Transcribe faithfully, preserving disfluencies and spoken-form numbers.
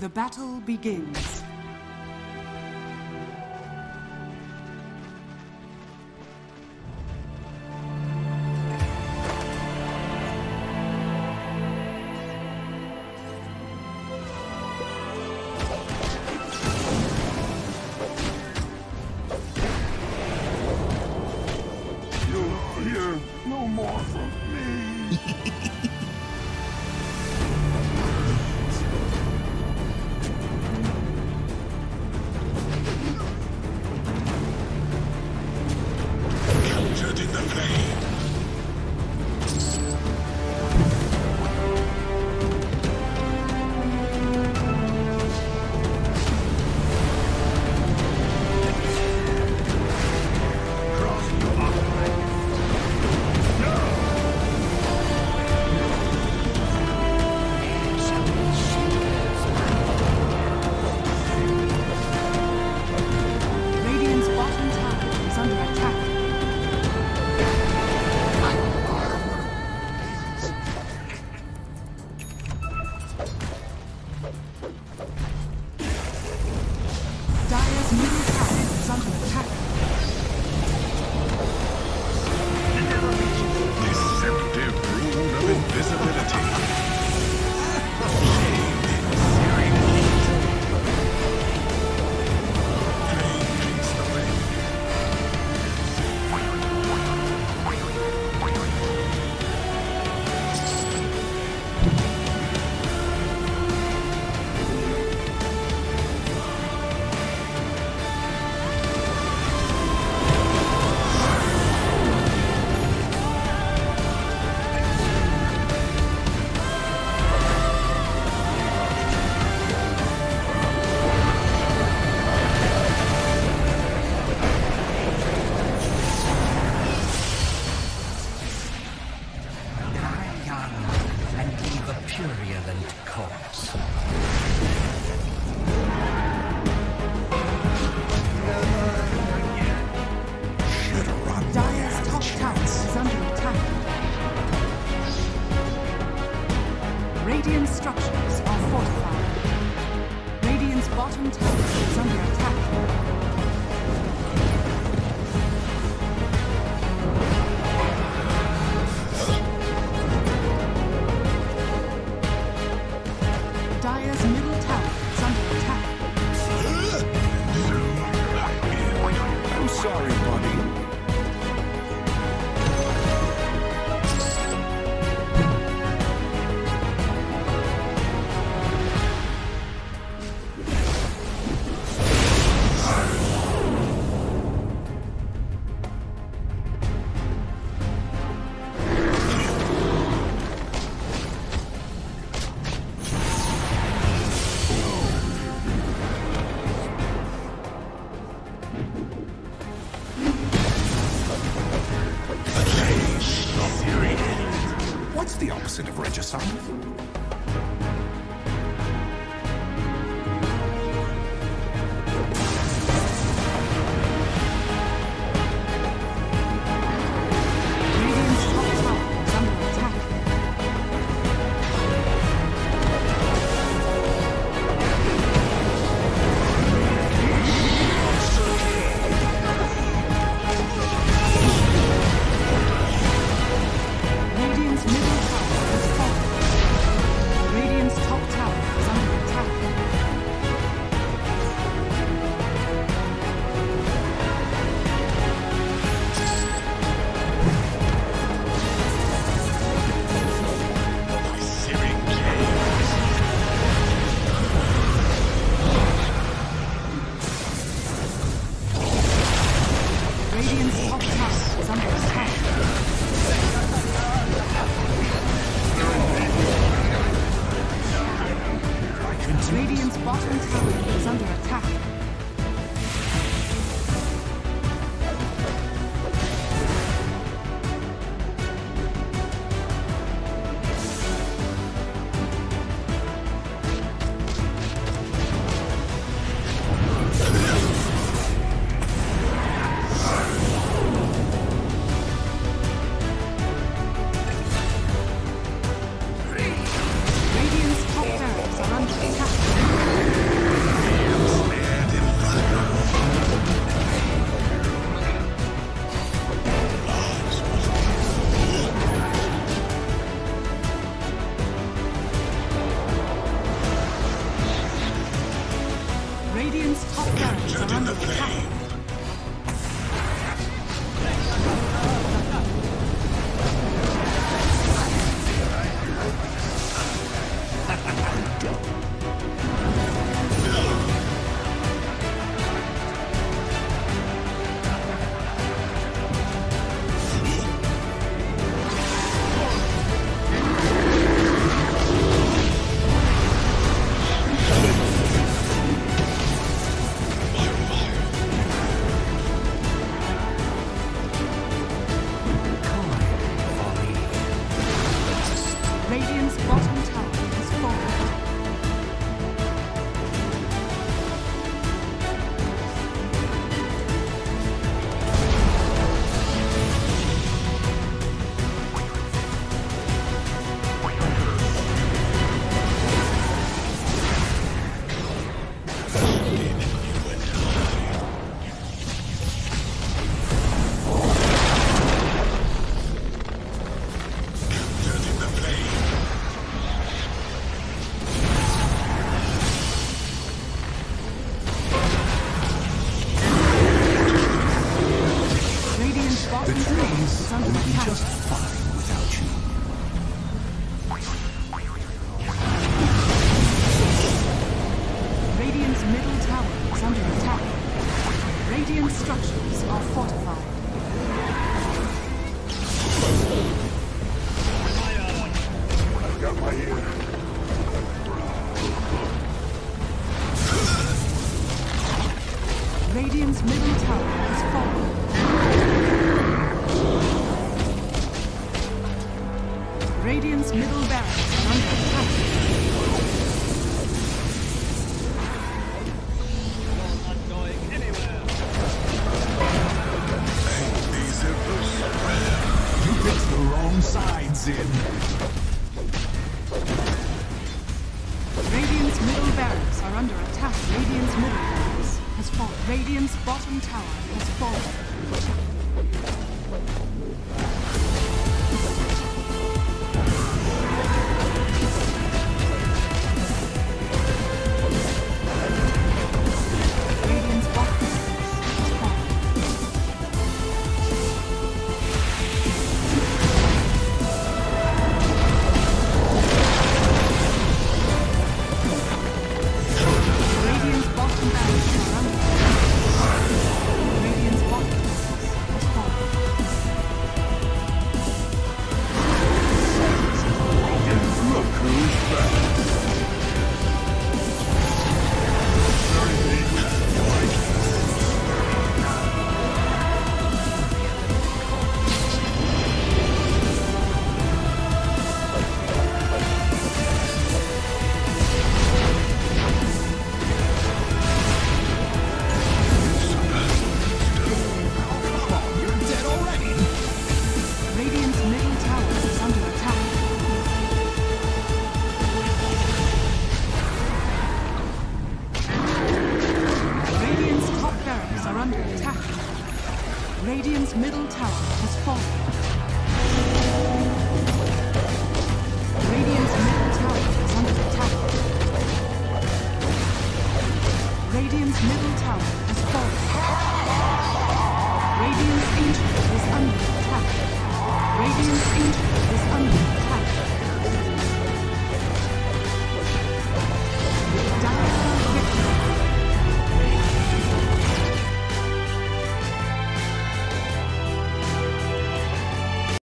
The battle begins. attack. Just fine without you. Radiant's middle tower is under attack. Radiant structures are fortified. I've got my ear. Radiant's middle tower is falling. Radiant's middle barracks is under attack. You're not going anywhere. Ain't these efforts? You picked the wrong sides in. Radiant's middle barracks are under attack. Radiant's middle barracks. Has fallen. Radiant's bottom tower has fallen. Radiant's bottom has fallen. Radiant's bottom tower. Radiant's middle tower has fallen. Radiant's ancient is under attack.